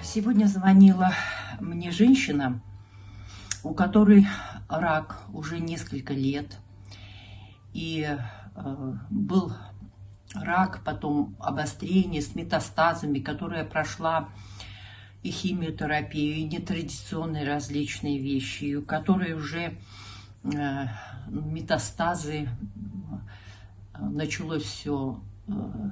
Сегодня звонила мне женщина, у которой рак уже несколько лет. И был рак, потом обострение с метастазами, которая прошла и химиотерапию, и нетрадиционные различные вещи, у которой уже метастазы, началось все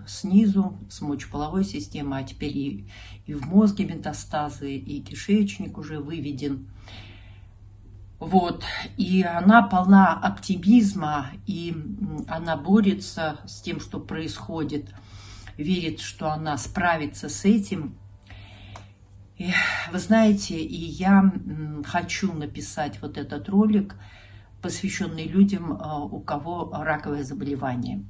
снизу, с мочеполовой системы, а теперь и в мозге метастазы, и кишечник уже выведен. Вот. И она полна оптимизма, и она борется с тем, что происходит, верит, что она справится с этим. И, вы знаете, и я хочу написать вот этот ролик, посвященный людям, у кого раковое заболевание.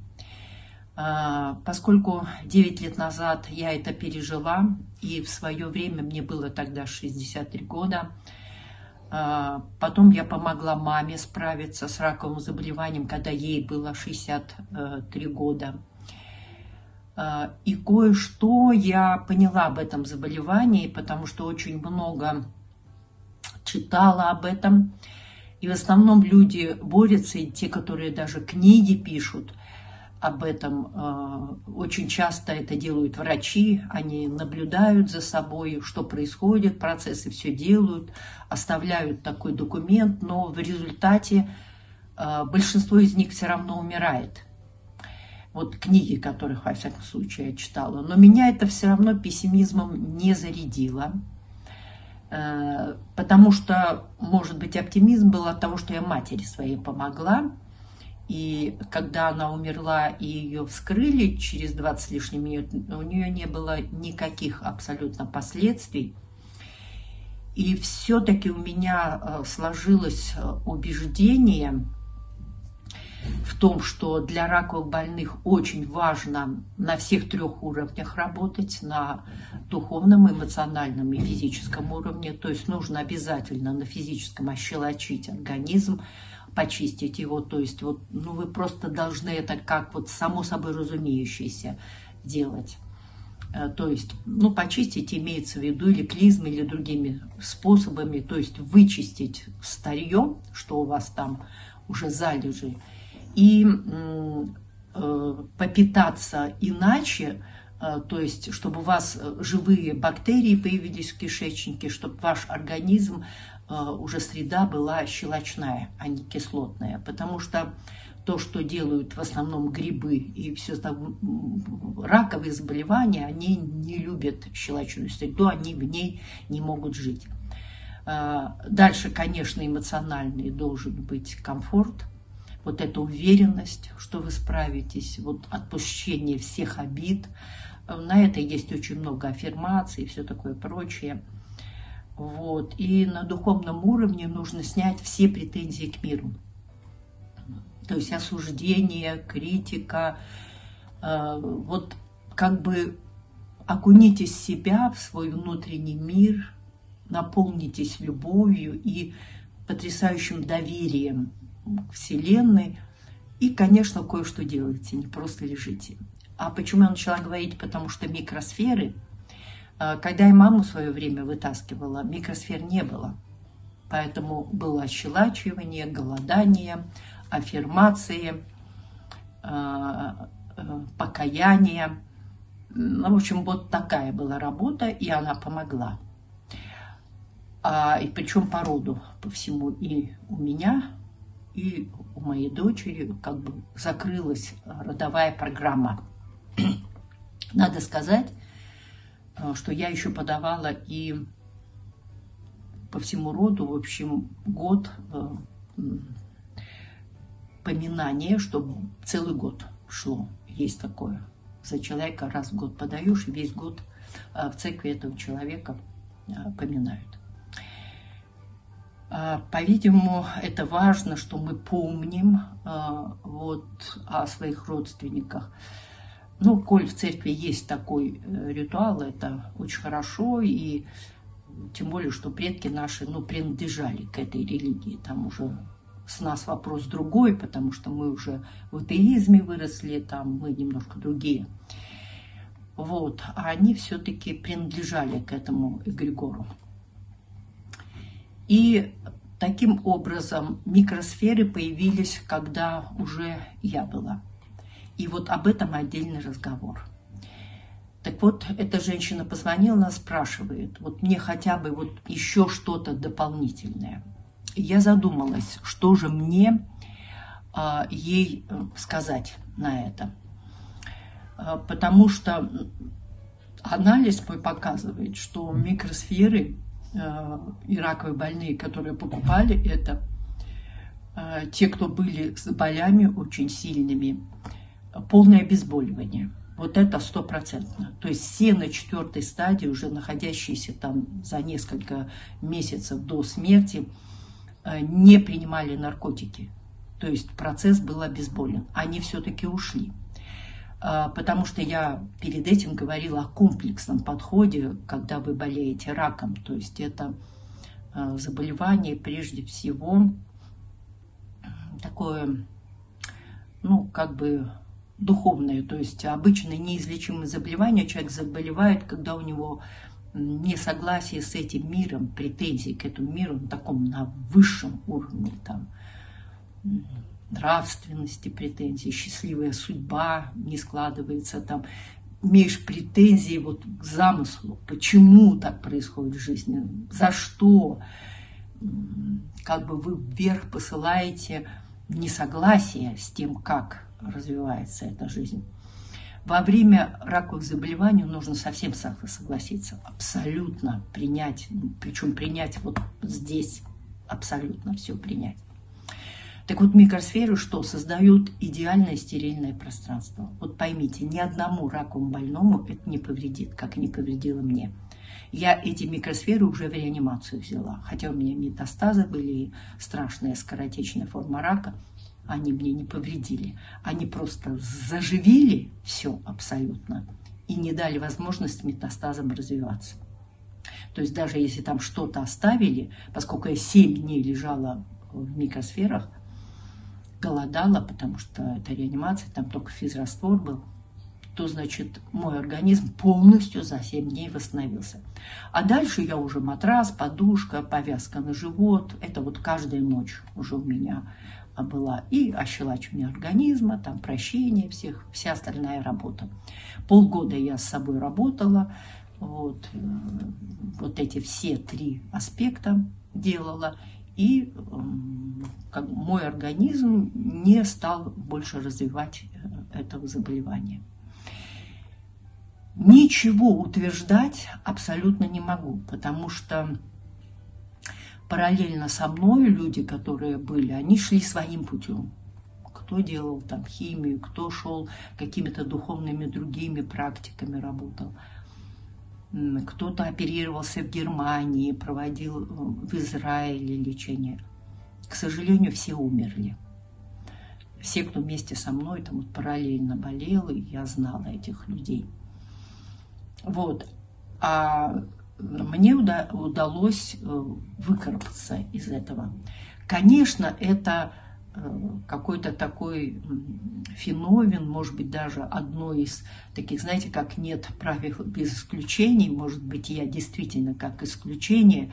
Поскольку 9 лет назад я это пережила, и в свое время мне было тогда 63 года, потом я помогла маме справиться с раковым заболеванием, когда ей было 63 года. И кое-что я поняла об этом заболевании, потому что очень много читала об этом. И в основном люди борются, и те, которые даже книги пишут об этом, очень часто это делают врачи, они наблюдают за собой, что происходит, процессы все делают, оставляют такой документ, но в результате большинство из них все равно умирает. Вот книги, которых, во всяком случае, я читала. Но меня это все равно пессимизмом не зарядило, потому что, может быть, оптимизм был от того, что я матери своей помогла. И когда она умерла и ее вскрыли через 20 с лишним минут, у нее не было никаких абсолютно последствий. И все-таки у меня сложилось убеждение в том, что для раковых больных очень важно на всех трех уровнях работать, на духовном, эмоциональном и физическом уровне. То есть нужно обязательно на физическом ощелочить организм, почистить его. То есть вот, ну, вы просто должны это как вот само собой разумеющееся делать. То есть, ну, почистить имеется в виду или клизмой, или другими способами. То есть вычистить старье, что у вас там уже залежи, и попитаться иначе, то есть чтобы у вас живые бактерии появились в кишечнике, чтобы ваш организм, уже среда была щелочная, а не кислотная. Потому что то, что делают в основном грибы и все раковые заболевания, они не любят щелочную среду, они в ней не могут жить. Дальше, конечно, эмоциональный должен быть комфорт, вот эта уверенность, что вы справитесь, вот отпущение всех обид. На это есть очень много аффирмаций и все такое прочее. Вот. И на духовном уровне нужно снять все претензии к миру. То есть осуждение, критика. Вот как бы окунитесь в себя, в свой внутренний мир, наполнитесь любовью и потрясающим доверием к Вселенной. И, конечно, кое-что делайте, не просто лежите. А почему я начала говорить? Потому что микросферы, когда я маму в свое время вытаскивала, микросфер не было. Поэтому было ощелачивание, голодание, аффирмации, покаяние. Ну, в общем, вот такая была работа, и она помогла. И причем по роду, по всему, и у меня, и у моей дочери как бы закрылась родовая программа. Надо сказать, что я еще подавала и по всему роду, в общем, год поминания, чтобы целый год шло. Есть такое. За человека раз в год подаешь, и весь год в церкви этого человека поминают. По-видимому, это важно, что мы помним вот о своих родственниках. Ну, коль в церкви есть такой ритуал, это очень хорошо, и тем более, что предки наши, ну, принадлежали к этой религии. Там уже с нас вопрос другой, потому что мы уже в атеизме выросли, там мы немножко другие. Вот, а они все-таки принадлежали к этому эгрегору. И таким образом микросферы появились, когда уже я была. И вот об этом отдельный разговор. Так вот, эта женщина позвонила, она спрашивает, вот мне хотя бы вот еще что-то дополнительное. И я задумалась, что же мне ей сказать на это. Потому что анализ мой показывает, что микросферы и раковые больные, которые покупали это, те, кто были с болями очень сильными, полное обезболивание. Вот это стопроцентно. То есть все на 4-й стадии, уже находящиеся там за несколько месяцев до смерти, не принимали наркотики. То есть процесс был обезболен. Они все-таки ушли. Потому что я перед этим говорила о комплексном подходе, когда вы болеете раком. То есть это заболевание прежде всего такое, ну, как бы духовное. То есть обычно неизлечимые заболевания человек заболевает, когда у него несогласие с этим миром, претензии к этому миру на таком, на высшем уровне, там, нравственности, претензии, счастливая судьба не складывается, там, имеешь претензии вот к замыслу, почему так происходит в жизни, за что, как бы вы вверх посылаете несогласие с тем, как развивается эта жизнь. Во время раковых заболеваний нужно совсем согласиться, абсолютно принять, причем принять вот здесь, абсолютно все принять. Так вот, микросферы что? Создают идеальное стерильное пространство. Вот поймите, ни одному раковому больному это не повредит, как и не повредило мне. Я эти микросферы уже в реанимацию взяла. Хотя у меня метастазы были, страшная скоротечная форма рака, они мне не повредили. Они просто заживили все абсолютно и не дали возможность метастазам развиваться. То есть даже если там что-то оставили, поскольку я 7 дней лежала в микросферах, голодала, потому что это реанимация, там только физраствор был, то, значит, мой организм полностью за 7 дней восстановился. А дальше я уже матрас, подушка, повязка на живот, это вот каждая ночь уже у меня была, и ощелачивание организма, там прощение всех, вся остальная работа. Полгода я с собой работала, вот эти все 3 аспекта делала, и как мой организм не стал больше развивать этого заболевания. Ничего утверждать абсолютно не могу, потому что параллельно со мной люди, которые были, они шли своим путем. Кто делал там химию, кто шел какими-то духовными другими практиками, работал. Кто-то оперировался в Германии, проводил в Израиле лечение. К сожалению, все умерли. Все, кто вместе со мной там вот параллельно болел, и я знала этих людей. Вот. А мне удалось выкарабкаться из этого. Конечно, это какой-то такой феномен, может быть, даже одно из таких, знаете, как нет правил без исключений, может быть, я действительно как исключение,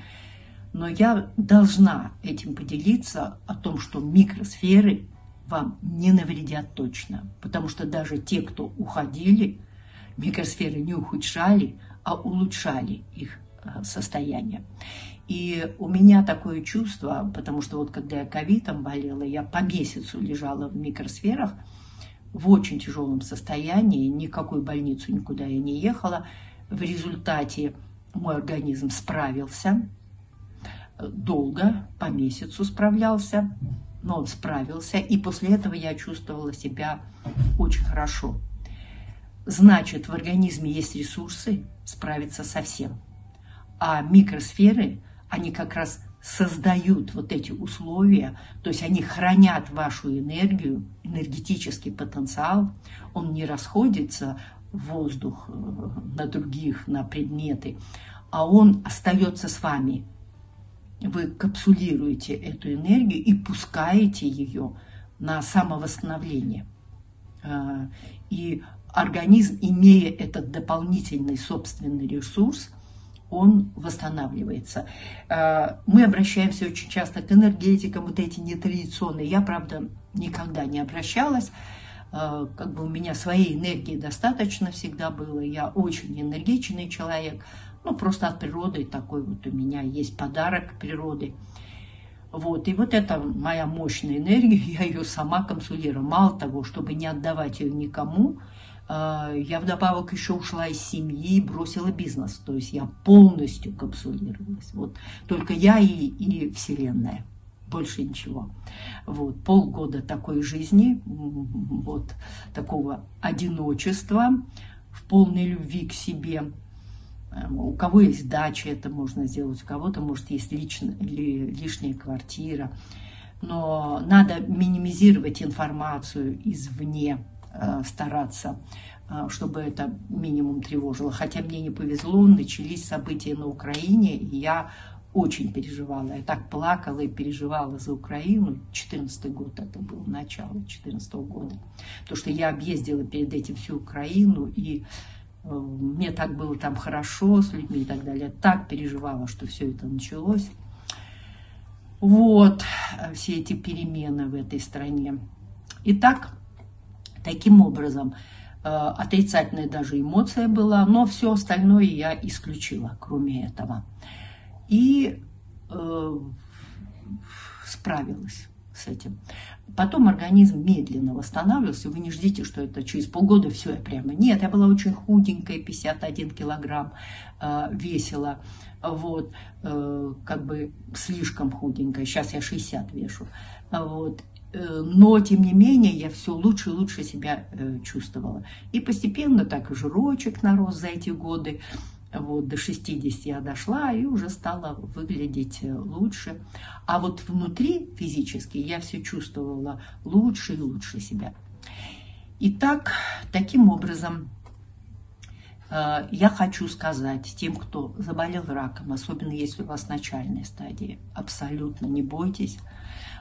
но я должна этим поделиться, о том, что микросферы вам не навредят точно, потому что даже те, кто уходили, микросферы не ухудшали, а улучшали их состояние. И у меня такое чувство, потому что вот когда я ковидом болела, я по месяцу лежала в микросферах в очень тяжелом состоянии, никакой больницу никуда я не ехала. В результате мой организм справился, долго, по месяцу справлялся, но он справился, и после этого я чувствовала себя очень хорошо. Значит, в организме есть ресурсы справиться со всем, а микросферы они как раз создают вот эти условия, то есть они хранят вашу энергию, энергетический потенциал, он не расходится в воздух, на других, на предметы, а он остается с вами. Вы капсулируете эту энергию и пускаете ее на самовосстановление. И организм, имея этот дополнительный собственный ресурс, он восстанавливается. Мы обращаемся очень часто к энергетикам, вот эти нетрадиционные. Я, правда, никогда не обращалась. Как бы у меня своей энергии достаточно всегда было. Я очень энергичный человек. Ну, просто от природы такой вот у меня есть подарок природы. Вот. И вот это моя мощная энергия. Я ее сама консулирую. Мало того, чтобы не отдавать ее никому, я вдобавок еще ушла из семьи и бросила бизнес. То есть я полностью капсулировалась. Вот. Только я и Вселенная. Больше ничего. Вот. Полгода такой жизни, вот, такого одиночества, в полной любви к себе. У кого есть дача, это можно сделать. У кого-то, может, есть лишняя квартира. Но надо минимизировать информацию извне, стараться, чтобы это минимум тревожило. Хотя мне не повезло, начались события на Украине, и я очень переживала. Я так плакала и переживала за Украину. 14-й год это был, начало 14-го года. Потому что я объездила перед этим всю Украину, и мне так было там хорошо с людьми и так далее. Я так переживала, что все это началось. Вот, все эти перемены в этой стране. Итак, таким образом, отрицательная даже эмоция была, но все остальное я исключила, кроме этого. И справилась с этим. Потом организм медленно восстанавливался. Вы не ждите, что это через полгода все, я прямо... Нет, я была очень худенькая, 51 килограмм весила. Вот, как бы слишком худенькая. Сейчас я 60 вешу. Вот. Но, тем не менее, я все лучше и лучше себя чувствовала. И постепенно так и жирочек нарос за эти годы. Вот, до 60 я дошла и уже стала выглядеть лучше. А вот внутри физически я все чувствовала лучше и лучше себя. Итак, таким образом, я хочу сказать тем, кто заболел раком, особенно если у вас начальная стадия, абсолютно не бойтесь.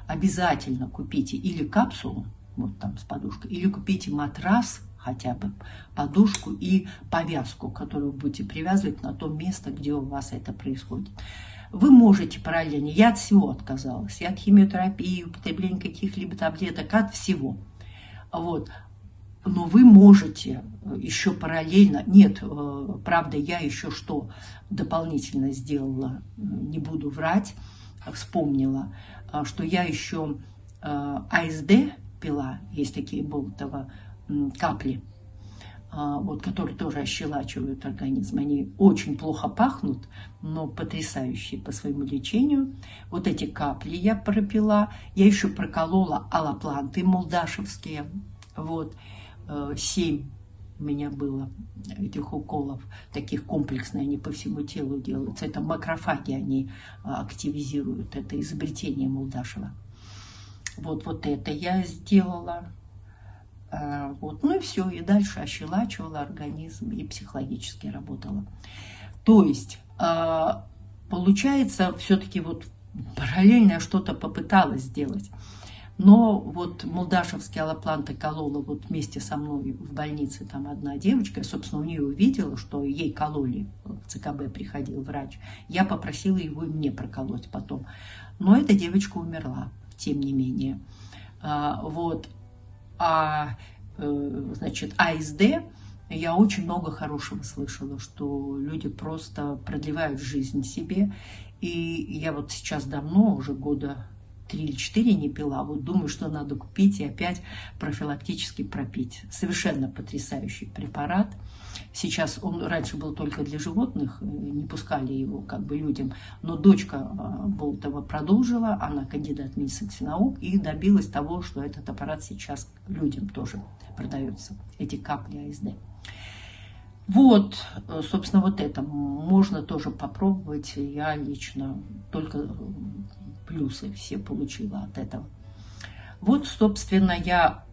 Обязательно купите или капсулу, вот там с подушкой, или купите матрас, хотя бы подушку и повязку, которую вы будете привязывать на то место, где у вас это происходит. Вы можете параллельно, я от всего отказалась, и от химиотерапии, употребления каких-либо таблеток, от всего. Вот. Но вы можете еще параллельно, нет, правда, я еще что дополнительно сделала, не буду врать, вспомнила, что я еще АСД пила, есть такие Болтова капли, вот, которые тоже ощелачивают организм. Они очень плохо пахнут, но потрясающие по своему лечению. Вот эти капли я пропила. Я еще проколола алопланты мулдашевские. Вот, 7 у меня было этих уколов. Таких комплексных, они по всему телу делаются. Это макрофаги они активизируют. Это изобретение Мулдашева. Вот, вот это я сделала. Вот. Ну и все, и дальше ощелачивала организм и психологически работала. То есть, получается, все-таки вот параллельно я что-то попыталась сделать. Но вот мулдашевские алопланты колола вот вместе со мной в больнице там одна девочка. Я, собственно, у нее увидела, что ей кололи, в ЦКБ приходил врач. Я попросила его и мне проколоть потом. Но эта девочка умерла, тем не менее. Вот. А, значит, АСД, я очень много хорошего слышала, что люди просто продлевают жизнь себе. И я вот сейчас давно, уже года 3 или 4 не пила, вот думаю, что надо купить и опять профилактически пропить. Совершенно потрясающий препарат. Сейчас он раньше был только для животных, не пускали его как бы людям, но дочка Болтова продолжила, она кандидат медицинских наук и добилась того, что этот аппарат сейчас людям тоже продается, эти капли АСД. Вот, собственно, вот это можно тоже попробовать. Я лично только плюсы все получила от этого. Вот, собственно, я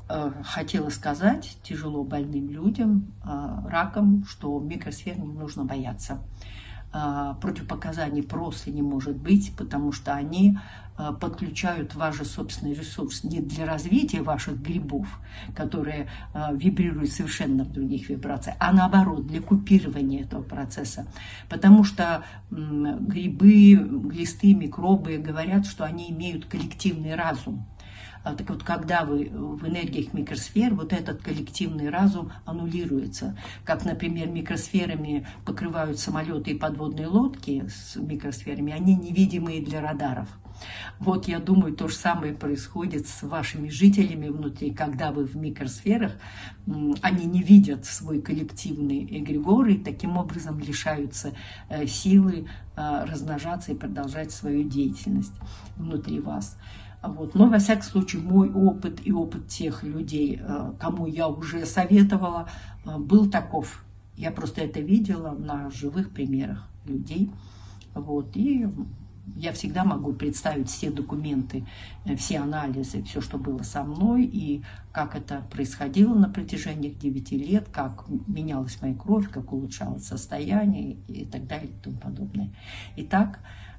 хотела сказать тяжело больным людям раком, что микросфер не нужно бояться. противопоказаний просто не может быть, потому что они подключают ваш же собственный ресурс не для развития ваших грибов, которые вибрируют совершенно в других вибрациях, а наоборот, для купирования этого процесса. Потому что грибы, глисты, микробы говорят, что они имеют коллективный разум. Так вот, когда вы в энергиях микросфер, вот этот коллективный разум аннулируется. Как, например, микросферами покрывают самолеты и подводные лодки с микросферами, они невидимые для радаров. Вот я думаю, то же самое происходит с вашими жителями внутри, когда вы в микросферах, они не видят свой коллективный эгрегор и таким образом лишаются силы размножаться и продолжать свою деятельность внутри вас. Вот. Но, во всяком случае, мой опыт и опыт тех людей, кому я уже советовала, был таков. Я просто это видела на живых примерах людей. Вот. И я всегда могу представить все документы, все анализы, все, что было со мной, и как это происходило на протяжении 9 лет, как менялась моя кровь, как улучшалось состояние и так далее и тому подобное. Итак,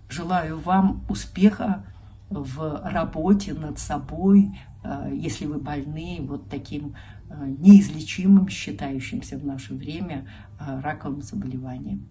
желаю вам успеха в работе над собой, если вы больны вот таким неизлечимым, считающимся в наше время раковым заболеванием.